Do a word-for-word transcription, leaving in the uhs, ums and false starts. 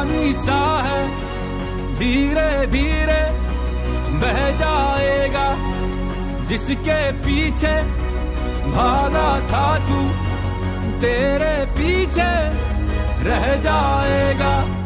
पानी सा है, धीरे धीरे बह जाएगा। जिसके पीछे भागा था तू, तेरे पीछे रह जाएगा।